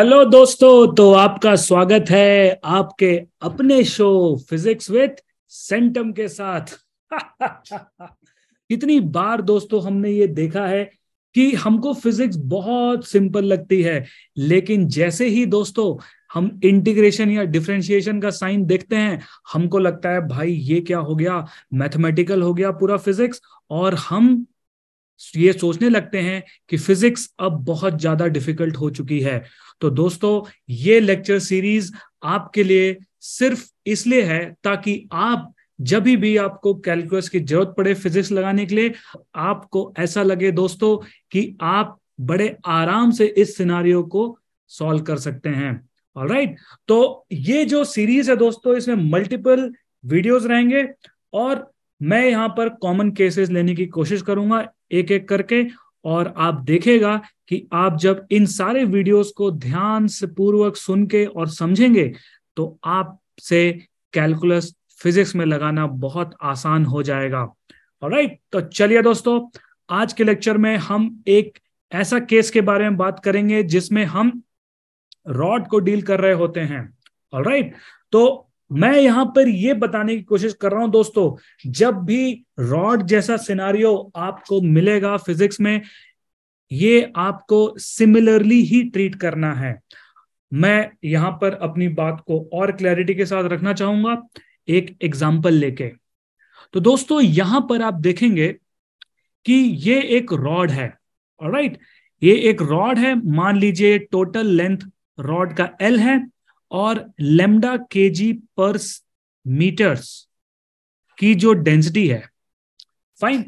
Hello दोस्तों, तो आपका स्वागत है आपके अपने शो फिजिक्स विद सेंटम के साथ। कितनी बार दोस्तों हमने ये देखा है कि हमको फिजिक्स बहुत सिंपल लगती है, लेकिन जैसे ही दोस्तों हम इंटीग्रेशन या डिफरेंशिएशन का साइन देखते हैं, हमको लगता है भाई ये क्या हो गया, मैथमेटिकल हो गया पूरा फिजिक्स, और हम ये सोचने लगते हैं कि फिजिक्स अब बहुत ज्यादा डिफिकल्ट हो चुकी है। तो दोस्तों ये लेक्चर सीरीज आपके लिए सिर्फ इसलिए है ताकि आप जब भी आपको कैलकुलस की जरूरत पड़े फिजिक्स लगाने के लिए, आपको ऐसा लगे दोस्तों कि आप बड़े आराम से इस सिनारियो को सॉल्व कर सकते हैं। ऑलराइट, तो ये जो सीरीज है दोस्तों इसमें मल्टीपल वीडियोज रहेंगे और मैं यहाँ पर कॉमन केसेस लेने की कोशिश करूंगा एक एक करके, और आप देखेगा कि आप जब इन सारे वीडियोस को ध्यान से पूर्वक सुन के और समझेंगे तो आपसे कैलकुलस फिजिक्स में लगाना बहुत आसान हो जाएगा। ऑलराइट, तो चलिए दोस्तों, आज के लेक्चर में हम एक ऐसा केस के बारे में बात करेंगे जिसमें हम रॉड को डील कर रहे होते हैं। ऑलराइट, तो मैं यहां पर यह बताने की कोशिश कर रहा हूं दोस्तों, जब भी रॉड जैसा सिनारियो आपको मिलेगा फिजिक्स में, ये आपको सिमिलरली ही ट्रीट करना है। मैं यहां पर अपनी बात को और क्लैरिटी के साथ रखना चाहूंगा एक एग्जाम्पल लेके। तो दोस्तों यहां पर आप देखेंगे कि ये एक रॉड है। ऑलराइट, ये एक रॉड है, मान लीजिए टोटल लेंथ रॉड का L है और लेमडा केजी पर मीटर्स की जो डेंसिटी है। फाइन,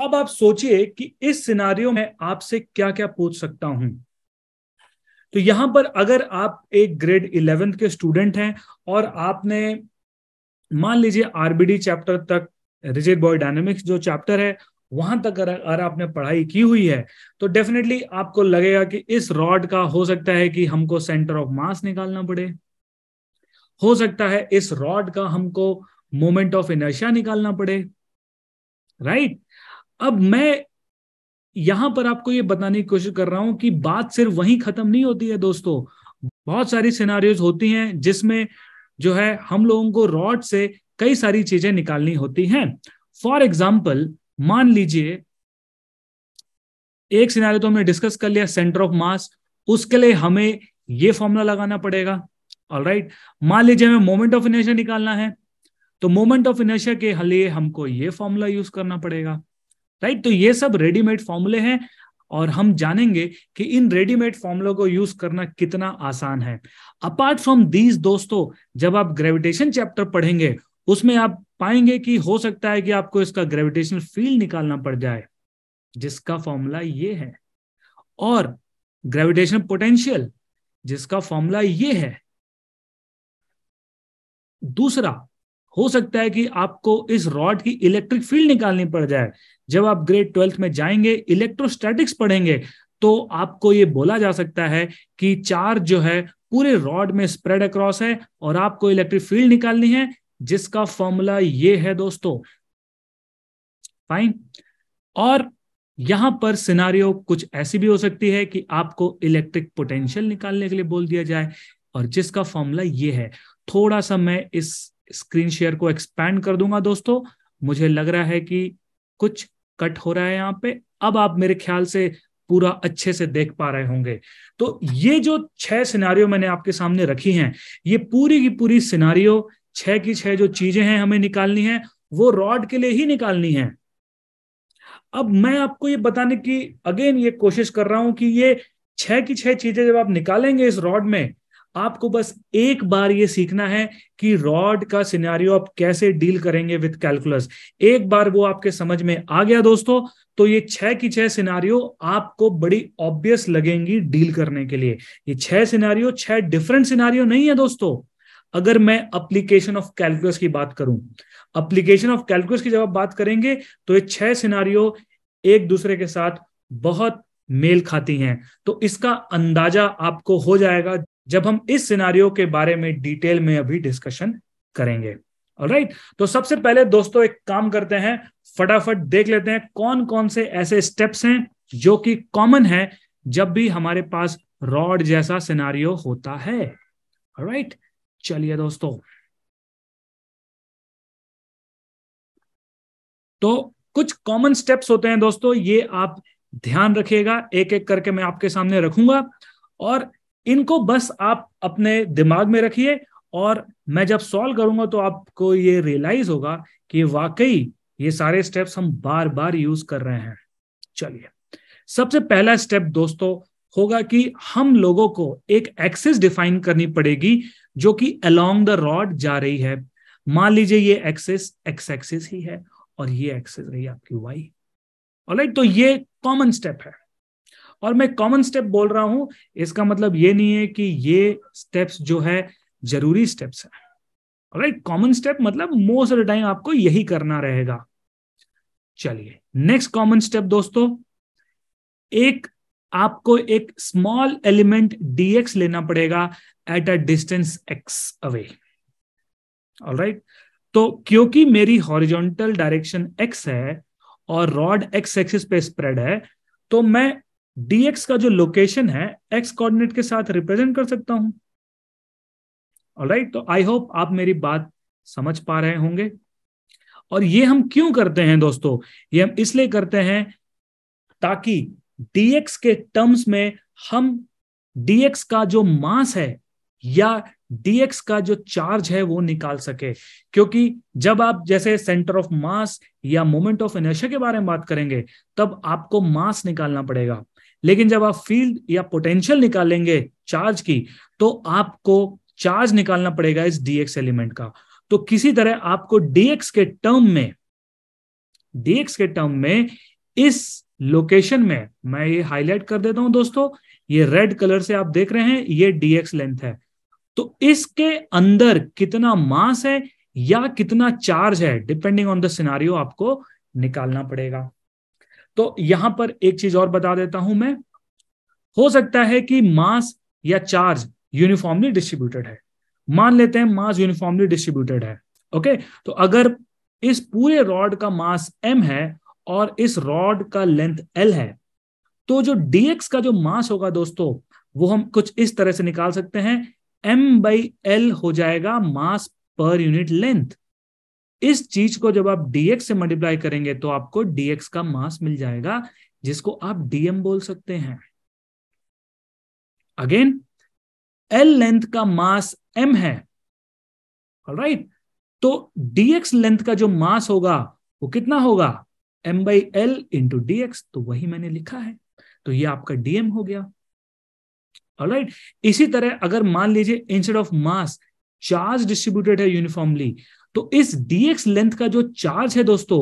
अब आप सोचिए कि इस सिनारियो में आपसे क्या क्या पूछ सकता हूं। तो यहां पर अगर आप एक ग्रेड 11 के स्टूडेंट हैं और आपने मान लीजिए आरबीडी चैप्टर तक, रिजिड बॉडी डायनेमिक्स जो चैप्टर है वहां तक अगर आपने पढ़ाई की हुई है, तो डेफिनेटली आपको लगेगा कि इस रॉड का हो सकता है कि हमको सेंटर ऑफ मास निकालना पड़े, हो सकता है इस रॉड का हमको मोमेंट ऑफ इनर्शिया निकालना पड़े। राइट, अब मैं यहां पर आपको ये बताने की कोशिश कर रहा हूं कि बात सिर्फ वहीं खत्म नहीं होती है दोस्तों। बहुत सारी सिनारियोज होती हैं जिसमें जो है हम लोगों को रॉड से कई सारी चीजें निकालनी होती हैं। फॉर एग्जाम्पल, मान लीजिए एक सिनारियो तो हमने डिस्कस कर लिया, सेंटर ऑफ मास, उसके लिए हमें यह फॉर्मूला लगाना पड़ेगा। ऑलराइट, मान लीजिए हमें मोमेंट ऑफ इनर्शिया निकालना है, तो मोमेंट ऑफ इनर्शिया के लिए हमको यह फॉर्मूला यूज करना पड़ेगा। राइट, तो ये सब रेडीमेड फॉर्मूले हैं और हम जानेंगे कि इन रेडीमेड फॉर्मूलों को यूज करना कितना आसान है। अपार्ट फ्रॉम दीज दोस्तों, जब आप ग्रेविटेशन चैप्टर पढ़ेंगे उसमें आप पाएंगे कि हो सकता है कि आपको इसका ग्रेविटेशनल फील्ड निकालना पड़ जाए, जिसका फॉर्मूला ये है, और ग्रेविटेशनल पोटेंशियल, जिसका फॉर्मूला ये है। दूसरा, हो सकता है कि आपको इस रॉड की इलेक्ट्रिक फील्ड निकालनी पड़ जाए। जब आप ग्रेड 12 में जाएंगे, इलेक्ट्रोस्टैटिक्स पढ़ेंगे, तो आपको ये बोला जा सकता है कि चार्ज जो है पूरे रॉड में स्प्रेड अक्रॉस है और आपको इलेक्ट्रिक फील्ड निकालनी है, जिसका फॉर्मूला ये है दोस्तों। फाइन, और यहां पर सिनारियो कुछ ऐसी भी हो सकती है कि आपको इलेक्ट्रिक पोटेंशियल निकालने के लिए बोल दिया जाए, और जिसका फॉर्मूला ये है। थोड़ा सा मैं इस स्क्रीन शेयर को एक्सपैंड कर दूंगा दोस्तों, मुझे लग रहा है कि कुछ कट हो रहा है यहाँ पे। अब आप मेरे ख्याल से पूरा अच्छे से देख पा रहे होंगे। तो ये जो 6 सिनारियो मैंने आपके सामने रखी है, ये पूरी की पूरी सिनारियो 6 की 6 जो चीजें हैं हमें निकालनी है, वो रॉड के लिए ही निकालनी है। अब मैं आपको ये बताने की अगेन ये कोशिश कर रहा हूं कि ये 6 की 6 चीजें जब आप निकालेंगे इस रॉड में, आपको बस एक बार ये सीखना है कि रॉड का सिनेरियो आप कैसे डील करेंगे विद कैलकुलस। एक बार वो आपके समझ में आ गया दोस्तों, तो ये 6 की 6 सिनेरियो आपको बड़ी ऑब्वियस लगेंगी डील करने के लिए। ये 6 सिनेरियो 6 डिफरेंट सिनेरियो नहीं है दोस्तों। अगर मैं एप्लीकेशन ऑफ कैलकुलस की बात करूं, एप्लीकेशन ऑफ कैलकुलस की जब आप बात करेंगे, तो ये 6 सिनारियो एक दूसरे के साथ बहुत मेल खाती हैं। तो इसका अंदाजा आपको हो जाएगा जब हम इस सिनारियो के बारे में डिटेल में अभी डिस्कशन करेंगे। ऑलराइट, तो सबसे पहले दोस्तों एक काम करते हैं, फटाफट देख लेते हैं कौन कौन से ऐसे स्टेप्स हैं जो कि कॉमन है जब भी हमारे पास रॉड जैसा सिनारियो होता है। ऑलराइट, चलिए दोस्तों, तो कुछ कॉमन स्टेप्स होते हैं दोस्तों, ये आप ध्यान रखिएगा, एक एक करके मैं आपके सामने रखूंगा और इनको बस आप अपने दिमाग में रखिए और मैं जब सॉल्व करूंगा तो आपको ये रियलाइज होगा कि वाकई ये सारे स्टेप्स हम बार बार यूज कर रहे हैं। चलिए, सबसे पहला स्टेप दोस्तों होगा कि हम लोगों को एक एक्सिस डिफाइन करनी पड़ेगी जो कि अलोंग द रॉड जा रही है। मान लीजिए ये एक्सिस एक्स एक्सिस ही है और ये एक्सिस रही आपकी वाई। ऑलराइट, तो ये कॉमन स्टेप है और मैं कॉमन स्टेप बोल रहा हूं, इसका मतलब ये नहीं है कि ये स्टेप्स जो है जरूरी स्टेप्स है। ऑलराइट, कॉमन स्टेप मतलब मोस्ट ऑफ द टाइम आपको यही करना रहेगा। चलिए, नेक्स्ट कॉमन स्टेप दोस्तों, एक आपको एक स्मॉल एलिमेंट dx लेना पड़ेगा at a distance x away. Alright, तो क्योंकि मेरी हॉरिजॉन्टल डायरेक्शन x है और रॉड x एक्सिस पे स्प्रेड है, तो मैं dx का जो लोकेशन है x कोऑर्डिनेट के साथ रिप्रेजेंट कर सकता हूं। ऑलराइट, तो आई होप आप मेरी बात समझ पा रहे होंगे। और ये हम क्यों करते हैं दोस्तों? ये हम इसलिए करते हैं ताकि dx के टर्म्स में हम dx का जो मास है या dx का जो चार्ज है वो निकाल सके, क्योंकि जब आप जैसे सेंटर ऑफ मास या मोमेंट ऑफ इनर्शिया के बारे में बात करेंगे तब आपको मास निकालना पड़ेगा, लेकिन जब आप फील्ड या पोटेंशियल निकालेंगे चार्ज की तो आपको चार्ज निकालना पड़ेगा इस dx एलिमेंट का। तो किसी तरह आपको dx के टर्म में इस लोकेशन में, मैं ये हाईलाइट कर देता हूं दोस्तों, ये रेड कलर से आप देख रहे हैं ये dx लेंथ है, तो इसके अंदर कितना मास है या कितना चार्ज है डिपेंडिंग ऑन द सिनारियो आपको निकालना पड़ेगा। तो यहां पर एक चीज और बता देता हूं मैं, हो सकता है कि मास या चार्ज यूनिफॉर्मली डिस्ट्रीब्यूटेड है, मान लेते हैं मास यूनिफॉर्मली डिस्ट्रीब्यूटेड है। ओके, तो अगर इस पूरे रॉड का मास m है और इस रॉड का लेंथ l है, तो जो dx का जो मास होगा दोस्तों वो हम कुछ इस तरह से निकाल सकते हैं, m बाई l हो जाएगा मास पर यूनिट लेंथ। इस चीज को जब आप dx से मल्टीप्लाई करेंगे तो आपको dx का मास मिल जाएगा, जिसको आप dm बोल सकते हैं। अगेन, l लेंथ का मास m है। ऑलराइट, तो dx लेंथ का जो मास होगा वो कितना होगा? m by L into dx, तो वही मैंने लिखा है, तो ये आपका dm हो गया। ऑलराइट, इसी तरह अगर मान लीजिए instead of mass charge distributed है यूनिफॉर्मली, तो इस dx लेंथ का जो चार्ज है दोस्तों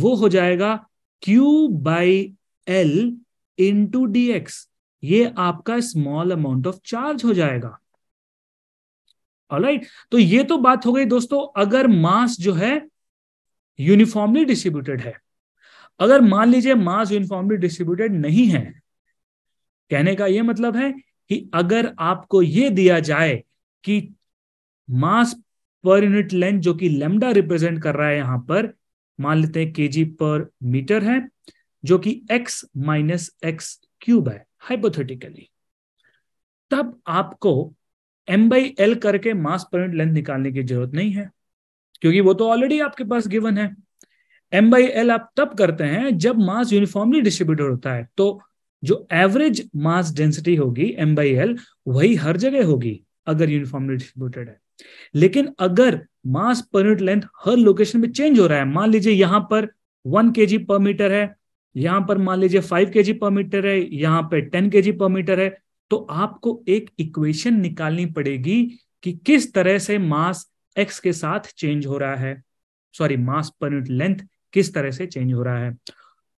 वो हो जाएगा q by L into dx, ये आपका स्मॉल अमाउंट ऑफ चार्ज हो जाएगा। ऑलराइट, तो ये तो बात हो गई दोस्तों अगर मास जो है यूनिफॉर्मली डिस्ट्रीब्यूटेड है। अगर मान लीजिए मास यूनिफॉर्मली डिस्ट्रीब्यूटेड नहीं है, कहने का यह मतलब है कि अगर आपको यह दिया जाए कि मास पर यूनिट लेंथ जो कि लैम्डा रिप्रेजेंट कर रहा है, यहां पर मान लेते हैं केजी पर मीटर है, जो कि एक्स माइनस एक्स क्यूब है हाइपोथेटिकली, तब आपको एम बाई एल करके मास पर यूनिट लेंथ निकालने की जरूरत नहीं है, क्योंकि वो तो ऑलरेडी आपके पास गिवन है। m बाई एल आप तब करते हैं जब मास यूनिफॉर्मली डिस्ट्रीब्यूटेड होता है, तो जो एवरेज मास डेंसिटी होगी m बाई एल वही हर जगह होगी अगर यूनिफॉर्मली डिस्ट्रीब्यूटेड है। लेकिन अगर मास पर यूनिट लेंथ हर लोकेशन में चेंज हो रहा है, मान लीजिए यहां पर 1 kg पर मीटर है, यहां पर मान लीजिए 5 kg पर मीटर है, यहां पर 10 kg पर मीटर है, तो आपको एक इक्वेशन निकालनी पड़ेगी कि किस तरह से मास x के साथ चेंज हो रहा है, sorry mass per unit length किस तरह से चेंज हो रहा है।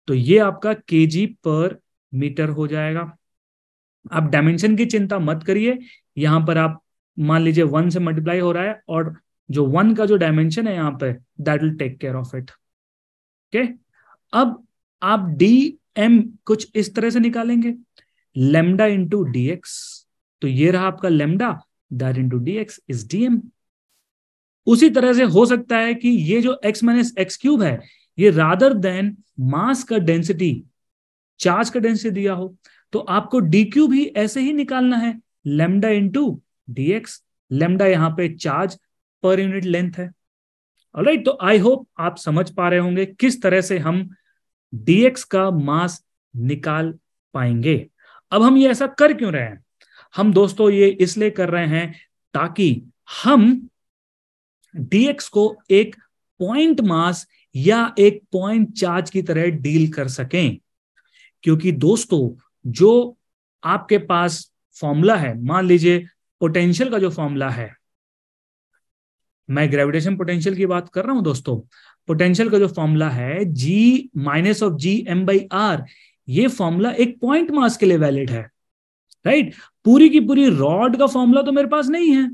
तो ये आपका kg पर मीटर हो जाएगा। आप डायमेंशन की चिंता मत करिए, यहां पर आप मान लीजिए 1 से मल्टीप्लाई हो रहा है और जो 1 का जो डायमेंशन है यहां पे, that will take care of it. Okay, अब आप dm कुछ इस तरह से निकालेंगे, लैम्डा इंटू dx, तो ये रहा आपका lambda, that into dx is dm। उसी तरह से हो सकता है कि ये जो x माइनस एक्स क्यूब है ये रादर देन मास का डेंसिटी चार्ज का डेंसिटी दिया हो, तो आपको dq भी ऐसे ही निकालना है, लैम्डा इंटू dx। लैम्डा यहाँ पे चार्ज पर यूनिट लेंथ है। ऑलराइट, तो आई होप आप समझ पा रहे होंगे किस तरह से हम dx का मास निकाल पाएंगे। अब हम ये ऐसा कर क्यों रहे हैं? हम दोस्तों ये इसलिए कर रहे हैं ताकि हम dx को एक पॉइंट मास या एक पॉइंट चार्ज की तरह डील कर सकें, क्योंकि दोस्तों जो आपके पास फॉर्मूला है, मान लीजिए पोटेंशियल का जो फॉर्मूला है, मैं ग्रेविटेशन पोटेंशियल की बात कर रहा हूं दोस्तों, पोटेंशियल का जो फॉर्मूला है G minus of G M by are, ये फॉर्मूला एक पॉइंट मास के लिए वैलिड है, राइट। पूरी की पूरी रॉड का फॉर्मूला तो मेरे पास नहीं है,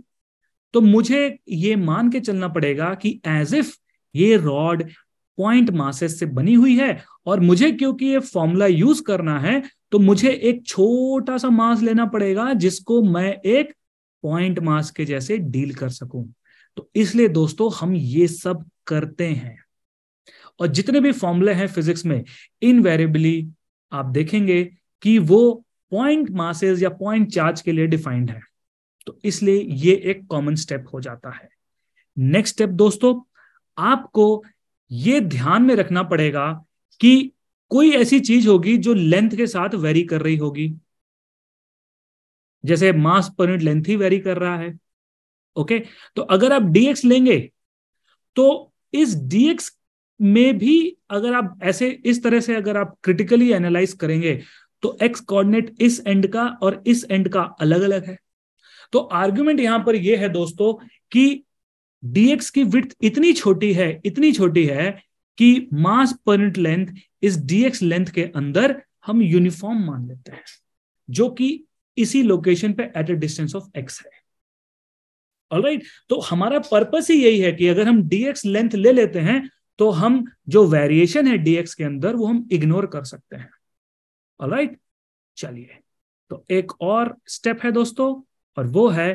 तो मुझे ये मान के चलना पड़ेगा कि एज इफ ये रॉड पॉइंट मासेस से बनी हुई है, और मुझे क्योंकि ये फॉर्मूला यूज करना है तो मुझे एक छोटा सा मास लेना पड़ेगा जिसको मैं एक पॉइंट मास के जैसे डील कर सकूं। तो इसलिए दोस्तों हम ये सब करते हैं, और जितने भी फॉर्मूले हैं फिजिक्स में इनवेरिएबली आप देखेंगे कि वो पॉइंट मासेस या पॉइंट चार्ज के लिए डिफाइंड है, तो इसलिए ये एक कॉमन स्टेप हो जाता है। नेक्स्ट स्टेप दोस्तों, आपको ये ध्यान में रखना पड़ेगा कि कोई ऐसी चीज होगी जो लेंथ के साथ वेरी कर रही होगी, जैसे मास पर यूनिट लेंथ ही वेरी कर रहा है, ओके। तो अगर आप dx लेंगे तो इस dx में भी अगर आप ऐसे इस तरह से अगर आप क्रिटिकली एनालाइज करेंगे तो x कोऑर्डिनेट इस एंड का और इस एंड का अलग अलग है। तो आर्ग्यूमेंट यहां पर यह है दोस्तों कि dx की विड्थ इतनी छोटी है कि मास पर यूनिट लेंथ इस dx लेंथ के अंदर हम यूनिफॉर्म मान लेते हैं, जो कि इसी लोकेशन पे at a distance of x है। ऑलराइट, तो हमारा पर्पस ही यही है कि अगर हम dx लेंथ ले लेते हैं तो हम जो वेरिएशन है dx के अंदर वो हम इग्नोर कर सकते हैं। ऑलराइट, चलिए, तो एक और स्टेप है दोस्तों, और वो है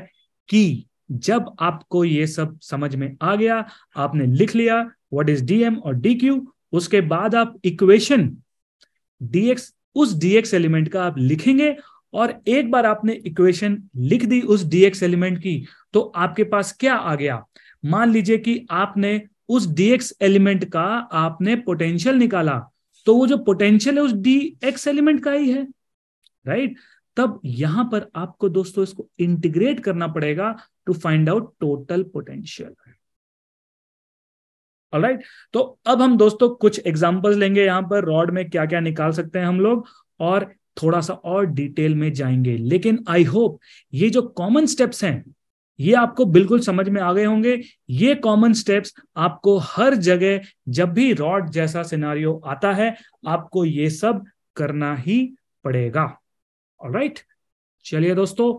कि जब आपको ये सब समझ में आ गया, आपने लिख लिया व्हाट इज dm और dq, उसके बाद आप इक्वेशन dx उस dx एलिमेंट का आप लिखेंगे, और एक बार आपने इक्वेशन लिख दी उस dx एलिमेंट की तो आपके पास क्या आ गया? मान लीजिए कि आपने उस dx एलिमेंट का आपने पोटेंशियल निकाला, तो वो जो पोटेंशियल है उस dx एलिमेंट का ही है, राइट। तब यहां पर आपको दोस्तों इसको इंटीग्रेट करना पड़ेगा to find out total potential. Alright, तो अब हम दोस्तों कुछ एग्जांपल्स लेंगे यहां पर रॉड में क्या क्या निकाल सकते हैं हम लोग, और थोड़ा सा और डिटेल में जाएंगे, लेकिन आई होप ये जो कॉमन स्टेप्स हैं ये आपको बिल्कुल समझ में आ गए होंगे। ये कॉमन स्टेप्स आपको हर जगह जब भी रॉड जैसा सिनारियो आता है आपको ये सब करना ही पड़ेगा। ऑलराइट, चलिए दोस्तों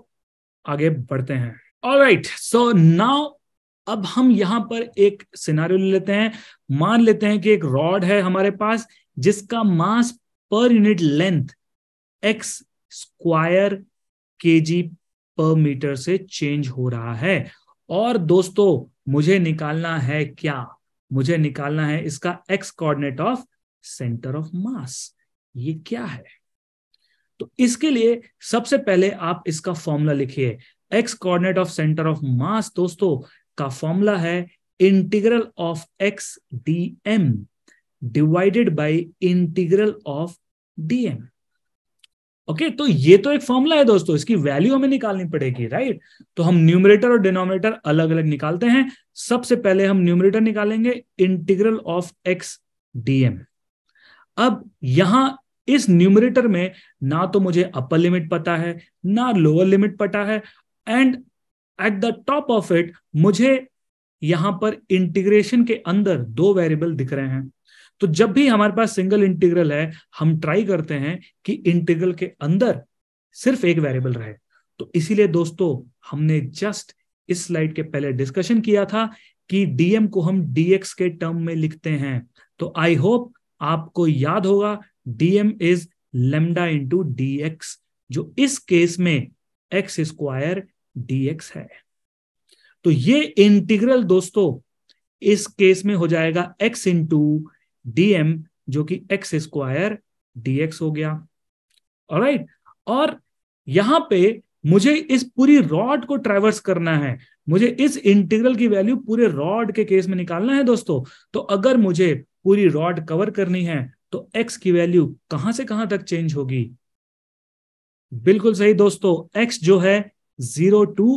आगे बढ़ते हैं। ऑलराइट, सो नाउ अब हम यहां पर एक सिनारियो ले लेते हैं। मान लेते हैं कि एक रॉड है हमारे पास जिसका mass per unit length x square kg per metre से चेंज हो रहा है, और दोस्तों मुझे निकालना है क्या? मुझे निकालना है इसका x coordinate of centre of mass. ये क्या है? तो इसके लिए सबसे पहले आप इसका फॉर्मूला लिखिए। x coordinate of centre of mass दोस्तों का फॉर्मूला है integral of x dm divided by integral of dm। Okay, तो ये तो एक फॉर्मूला है दोस्तों, इसकी वैल्यू हमें निकालनी पड़ेगी, राइट। तो हम न्यूमरेटर और डिनोमिनेटर अलग अलग निकालते हैं। सबसे पहले हम न्यूमरेटर निकालेंगे इंटीग्रल ऑफ एक्स डीएम। अब यहां इस न्यूमरेटर में ना तो मुझे अपर लिमिट पता है ना लोअर लिमिट पता है, and at the top of it मुझे यहां पर इंटीग्रेशन के अंदर दो वेरिएबल दिख रहे हैं। तो जब भी हमारे पास सिंगल इंटीग्रल है हम ट्राई करते हैं कि इंटीग्रल के अंदर सिर्फ एक वेरिएबल रहे। तो इसीलिए दोस्तों हमने जस्ट इस स्लाइड के पहले डिस्कशन किया था कि डीएम को हम डीएक्स के टर्म में लिखते हैं। तो आई होप आपको याद होगा dm is lambda into dx, जो इस केस में एक्स स्क्वायर डीएक्स है। तो ये इंटीग्रल दोस्तों इस केस में हो जाएगा एक्स इंटू dm, जो कि x स्क्वायर dx हो गया। ऑलराइट, और यहां पे मुझे इस पूरी रॉड को ट्रैवर्स करना है, मुझे इस इंटीग्रल की वैल्यू पूरे रॉड के केस में निकालना है दोस्तों। तो अगर मुझे पूरी रॉड कवर करनी है तो x की वैल्यू कहां से कहां तक चेंज होगी? बिल्कुल सही दोस्तों, x जो है 0 to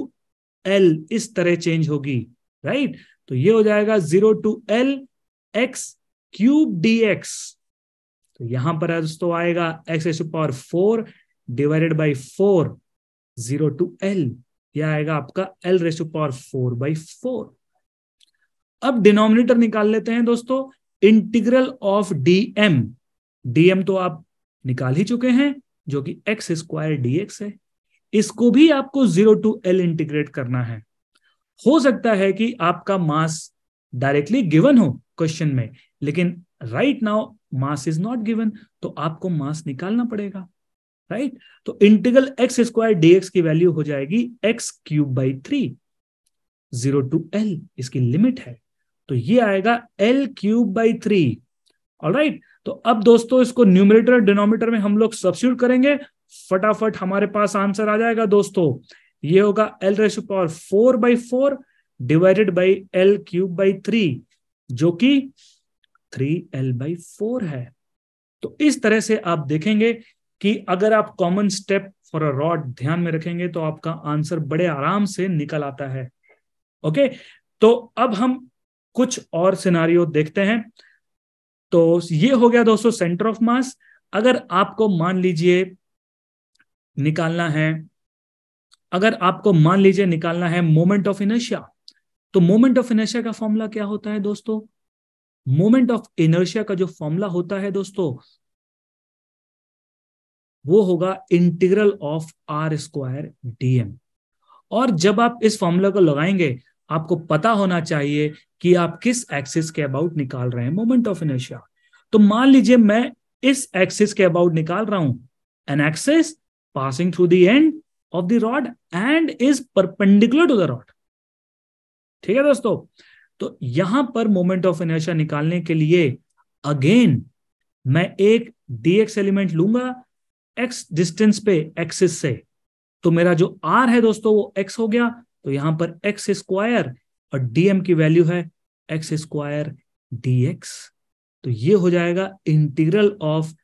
L इस तरह चेंज होगी, राइट। तो ये हो जाएगा 0 to L x³ dx। तो यहां पर दोस्तों आएगा x⁴ divided by 4 0 to L, यह आएगा आपका L⁴/4। अब डिनोमिनेटर निकाल लेते हैं दोस्तों, इंटीग्रल ऑफ dm। dm तो आप निकाल ही चुके हैं जो कि x² dx है, इसको भी आपको 0 to L इंटीग्रेट करना है। हो सकता है कि आपका मास डायरेक्टली गिवन हो क्वेश्चन में, लेकिन right now mass is not given, तो आपको मास निकालना पड़ेगा, राइट। तो इंटीग्रल x² dx की वैल्यू हो जाएगी x³ बाई 3 0 to L, इसकी लिमिट है। तो ये आएगा L³ बाई 3, ऑलराइट। तो अब दोस्तों इसको न्यूमरेटर डिनोमिनेटर में हम लोग सब्स्टिट्यूट करेंगे, फटाफट हमारे पास आंसर आ जाएगा दोस्तों। ये होगा L⁴/4 divided by L³ by 3 जो कि 3L/4 है। तो इस तरह से आप देखेंगे कि अगर आप common step for a rod ध्यान में रखेंगे तो आपका आंसर बड़े आराम से निकल आता है। ओके, तो अब हम कुछ और सिनारियो देखते हैं। तो ये हो गया दोस्तों सेंटर ऑफ मास। अगर आपको मान लीजिए निकालना है मोमेंट ऑफ इनर्शिया, तो मोमेंट ऑफ इनर्शिया का फॉर्मूला क्या होता है दोस्तों? मोमेंट ऑफ इनर्शिया का जो फॉर्मूला होता है दोस्तों वो होगा इंटीग्रल ऑफ r² dm। और जब आप इस फॉर्मूला को लगाएंगे आपको पता होना चाहिए कि आप किस एक्सिस के अबाउट निकाल रहे हैं मोमेंट ऑफ इनर्शिया। तो मान लीजिए मैं इस एक्सिस के अबाउट निकाल रहा हूं, an axis passing through the end of the rod and is perpendicular to the rod, ठीक है दोस्तों। तो यहां पर मोमेंट ऑफ इनर्शिया निकालने के लिए अगेन मैं एक dx एलिमेंट लूंगा x डिस्टेंस पे एक्सिस से। तो मेरा जो r है दोस्तों वो x हो गया, तो यहां पर x² और dm की वैल्यू है x² dx। तो ये हो जाएगा इंटीग्रल ऑफ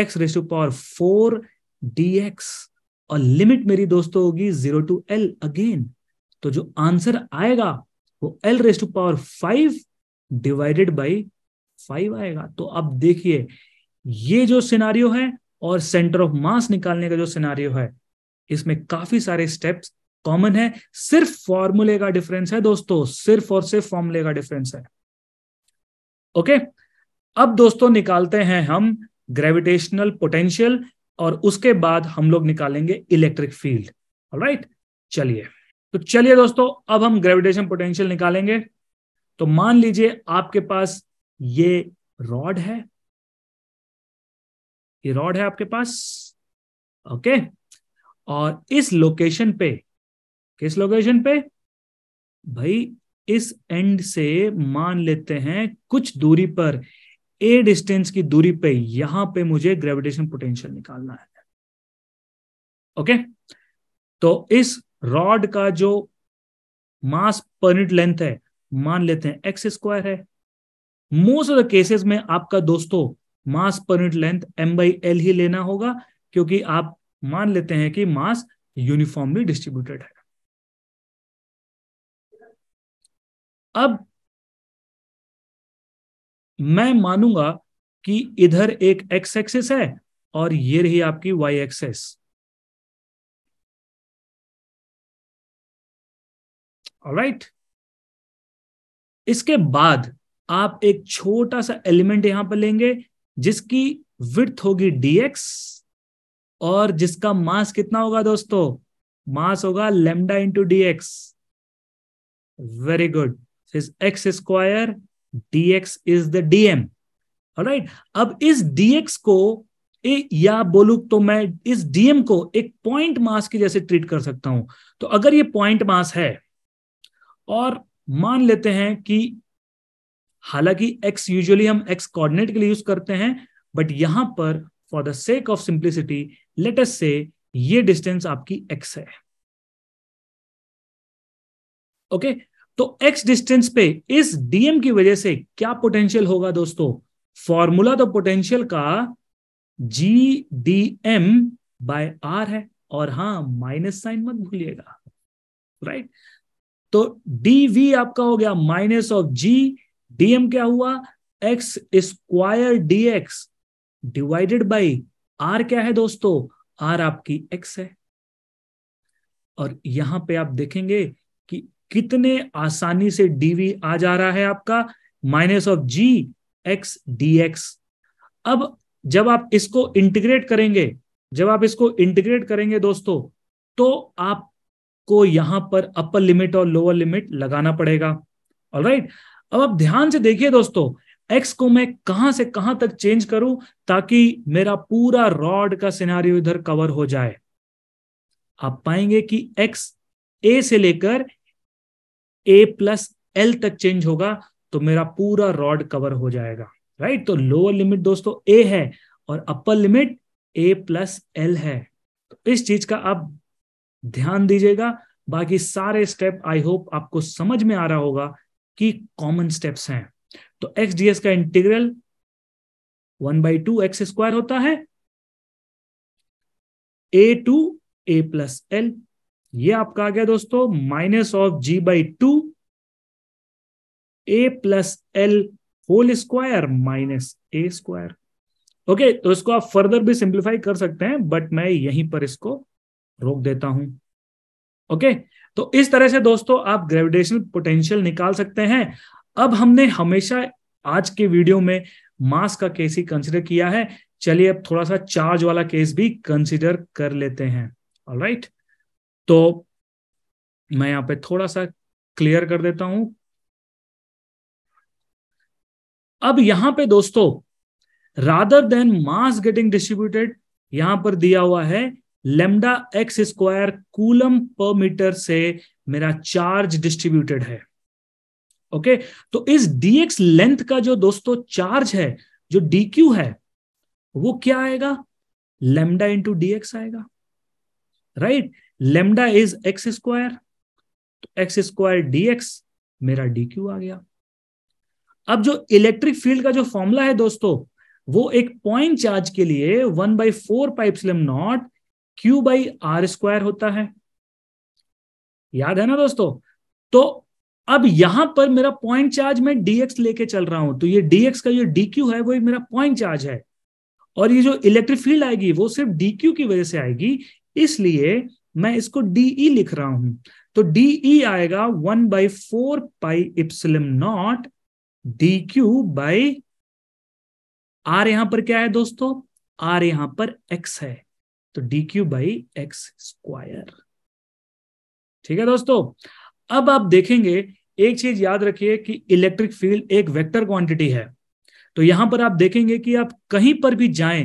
x⁴ dx और लिमिट मेरी दोस्तों होगी 0 to L अगेन। तो जो आंसर आएगा वो L⁴/5 डिवाइडेड बाई 5 आएगा। तो अब देखिए ये जो सिनारियो है और सेंटर ऑफ मास निकालने का जो सिनारियो है इसमें काफी सारे स्टेप्स कॉमन है, सिर्फ फॉर्मूले का डिफरेंस है दोस्तों, सिर्फ और सिर्फ फॉर्मूले का डिफरेंस है। ओके, अब दोस्तों निकालते हैं हम ग्रेविटेशनल पोटेंशियल और उसके बाद हम लोग निकालेंगे इलेक्ट्रिक फील्ड, ऑलराइट। चलिए दोस्तों अब हम ग्रेविटेशन पोटेंशियल निकालेंगे। तो मान लीजिए आपके पास ये रॉड है, आपके पास, ओके। और इस लोकेशन पे, किस लोकेशन पे भाई? इस एंड से मान लेते हैं कुछ दूरी पर, a डिस्टेंस की दूरी पे, यहां पे मुझे ग्रेविटेशन पोटेंशियल निकालना है, ओके। तो इस रॉड का जो मास पर यूनिट लेंथ है मान लेते हैं x² है। मोस्ट ऑफ द केसेस में आपका दोस्तों mass per unit length m/l ही लेना होगा, क्योंकि आप मान लेते हैं कि मास यूनिफॉर्मली डिस्ट्रीब्यूटेड है। अब मैं मानूंगा कि इधर एक x एक्सिस है और ये रही आपकी y एक्सिस, ऑलराइट। इसके बाद आप एक छोटा सा एलिमेंट यहां पर लेंगे जिसकी विड्थ होगी dx और जिसका मास कितना होगा दोस्तों? मास होगा λ/dx। Very good, x² dx is the dm, alright। अब इस dx को या बोलूं तो मैं इस dm को एक पॉइंट मास की जैसे ट्रीट कर सकता हूं। तो अगर ये पॉइंट मास है और मान लेते हैं कि हालांकि x यूजुअली हम x कोऑर्डिनेट के लिए यूज करते हैं, बट यहां पर for the sake of simplicity let us say ये डिस्टेंस आपकी x है। ओके, तो x डिस्टेंस पे इस dm की वजह से क्या पोटेंशियल होगा दोस्तों? फॉर्मूला तो पोटेंशियल का gdm बाय r है, और हां माइनस साइन मत भूलिएगा, राइट। तो dv आपका हो गया माइनस ऑफ g, dm क्या हुआ x square dx divided by r क्या है दोस्तों? r आपकी x है। और यहां पे आप देखेंगे कि कितने आसानी से dv आ जा रहा है आपका minus of g x dx। अब जब आप इसको इंटीग्रेट करेंगे, दोस्तों, तो आपको यहां पर अपर लिमिट और लोअर लिमिट लगाना पड़ेगा। ऑलराइट, अब आप ध्यान से देखिए दोस्तों, एक्स को मैं कहां से कहां तक चेंज करूं ताकि मेरा पूरा रॉड का सिनेरियो इधर कवर हो जाए। आप पाएंगे कि एक्स ए से लेकर ए प्लस एल तक चेंज होगा तो मेरा पूरा रॉड कवर हो जाएगा, राइट। तो लोअर लिमिट दोस्तों ए है और upper limit a plus L है। तो इस चीज का आप ध्यान दीजिएगा, बाकी सारे स्टेप आई होप आपको समझ में आ रहा होगा कि कॉमन स्टेप्स हैं। तो एक्स डी एस का इंटीग्रल 1/2 x² होता है a to a plus L, ये आपका आ गया दोस्तों minus of g/2 a plus L whole minus a square. Okay, तो इसको आप फर्दर भी सिंप्लीफाई कर सकते हैं, बट मैं यहीं पर इसको रोक देता हूं। ओके, तो इस तरह से दोस्तों आप ग्रेविटेशनल पोटेंशियल निकाल सकते हैं। अब हमने हमेशा आज के वीडियो में मास का केस ही कंसिडर किया है, चलिए अब थोड़ा सा चार्ज वाला केस भी कंसिडर कर लेते हैं। ऑलराइट, तो मैं यहाँ पे थोड़ा सा क्लियर कर देता हूं। अब यहां पे दोस्तों rather than mass getting distributed, यहां पर दिया हुआ है lambda x square coulomb per metre से मेरा चार्ज डिस्ट्रीब्यूटेड है। ओके, तो इस dx लेंथ का जो दोस्तों चार्ज है, जो dq है, वो क्या आएगा? लैम्डा इंटू dx आएगा, right. Lambda is x square, तो x स्क्वायर dx मेरा dq आ गया। अब जो इलेक्ट्रिक फील्ड का जो फॉर्मूला है दोस्तों, वो एक पॉइंट चार्ज के लिए 1/4πε0 q/r² होता है, याद है ना दोस्तों। तो अब यहां पर मेरा पॉइंट चार्ज में dx लेके चल रहा हूं, तो ये dx का जो dq है वो मेरा पॉइंट चार्ज है, और ये जो इलेक्ट्रिक फील्ड आएगी वो सिर्फ dq की वजह से आएगी, इसलिए मैं इसको dE लिख रहा हूं। तो dE आएगा 1/4πε0 dq/r, यहां पर क्या है दोस्तों? r यहां पर x है, तो dq/x²। ठीक है दोस्तों, अब आप देखेंगे एक चीज याद रखिए कि इलेक्ट्रिक फील्ड एक वेक्टर क्वांटिटी है, तो यहां पर आप देखेंगे कि आप कहीं पर भी जाएं,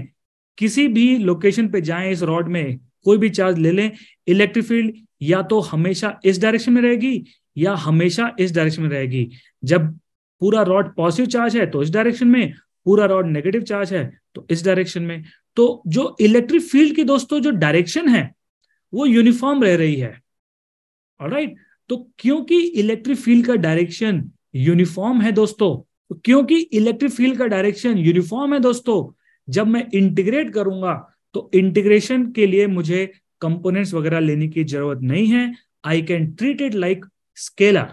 किसी भी लोकेशन पे जाएं, इस रॉड में कोई भी चार्ज ले लें, इलेक्ट्रिक फील्ड या तो हमेशा इस डायरेक्शन में रहेगी या हमेशा इस डायरेक्शन में रहेगी। जब पूरा रॉड पॉजिटिव चार्ज है तो इस डायरेक्शन में, पूरा रॉड नेगेटिव चार्ज है तो इस डायरेक्शन में। तो जो इलेक्ट्रिक फील्ड की दोस्तों जो डायरेक्शन है वो यूनिफॉर्म रह रही है। ऑलराइट, तो क्योंकि इलेक्ट्रिक फील्ड का डायरेक्शन यूनिफॉर्म है दोस्तों, जब मैं इंटीग्रेट करूंगा तो इंटीग्रेशन के लिए मुझे कंपोनेंट्स वगैरह लेने की जरूरत नहीं है। I can treat it like scalar.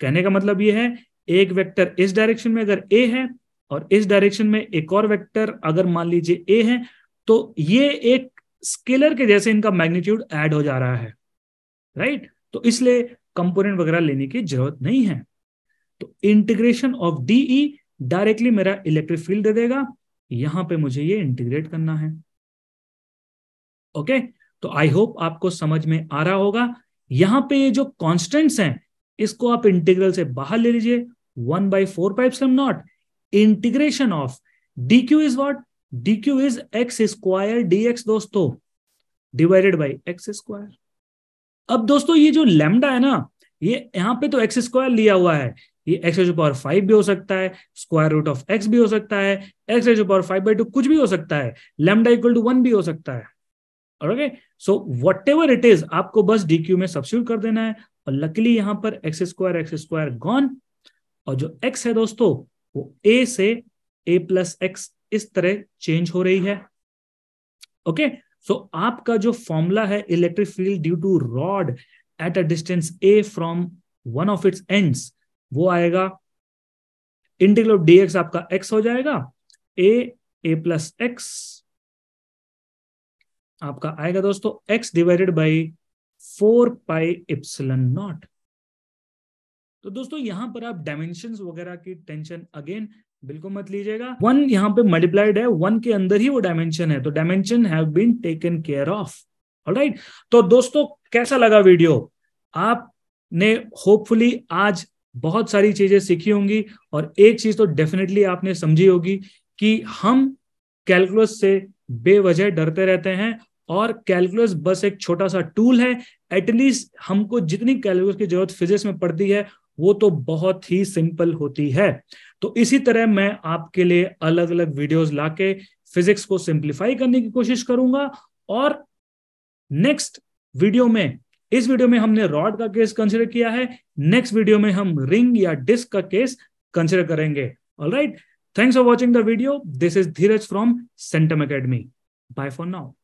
कहने का मतलब यह है, एक वेक्टर इस डायरेक्शन में अगर ए है और इस डायरेक्शन में एक और वेक्टर अगर मान लीजिए ए है, तो ये एक स्केलर के जैसे इनका मैग्नीट्यूड ऐड हो जा रहा है, राइट। तो इसलिए कंपोनेंट वगैरह लेने की जरूरत नहीं है। तो इंटीग्रेशन ऑफ dE डायरेक्टली मेरा इलेक्ट्रिक फील्ड दे देगा, यहां पे मुझे ये इंटीग्रेट करना है। ओके, तो आई होप आपको समझ में आ रहा होगा। यहां पे ये जो कॉन्स्टेंट्स हैं इसको आप इंटीग्रल से बाहर ले लीजिए। 1/4πε0 integration of dq is what? dq is x² dx दोस्तों डिवाइडेड बाई x²। अब दोस्तों ये जो लैम्डा है ना, ये यहाँ पे तो x² लिया हुआ है, ये x⁵ भी हो सकता है, स्क्वायर रूट ऑफ x भी हो सकता है, x⁵ कुछ भी हो सकता है, लैम्डा इक्वल टू 1 भी हो सकता है, okay? So whatever it is, आपको बस dq में सब्स्टिट्यूट कर देना है और लकीली यहां पर x square गॉन और जो x है दोस्तों वो a से a प्लस एक्स इस तरह चेंज हो रही है, ओके okay? सो आपका जो फॉर्मूला है electric field due to rod at a distance a from one of its ends वो आएगा इंटीग्रल ऑफ dx आपका x हो जाएगा, a प्लस एक्स आपका आएगा दोस्तों x divided by 4 pi epsilon naught. तो दोस्तों यहां पर आप डायमेंशंस वगैरह की टेंशन अगेन बिल्कुल मत लीजिएगा। 1 यहां पे मल्टीप्लाइड है, 1 के अंदर ही वो डायमेंशन है, तो dimension have been taken care of. Alright, तो दोस्तों कैसा लगा वीडियो? आपने होपफुली आज बहुत सारी चीजें सीखी होंगी और एक चीज तो डेफिनेटली आपने समझी होगी कि हम कैलकुलस से बेवजह डरते रहते हैं और कैलकुलस बस एक छोटा सा टूल है। एटलीस्ट हमको जितनी कैलकुलस की जरूरत फिजिक्स में पड़ती है वो तो बहुत ही सिंपल होती है। तो इसी तरह मैं आपके लिए अलग अलग वीडियोस लाके फिजिक्स को सिंप्लीफाई करने की कोशिश करूंगा। और नेक्स्ट वीडियो में, इस वीडियो में हमने रॉड का केस कंसिडर किया है, नेक्स्ट वीडियो में हम रिंग या डिस्क का केस कंसिडर करेंगे। Alright, thanks for watching the video. This is Dheeraj from Centum academy. Bye for now.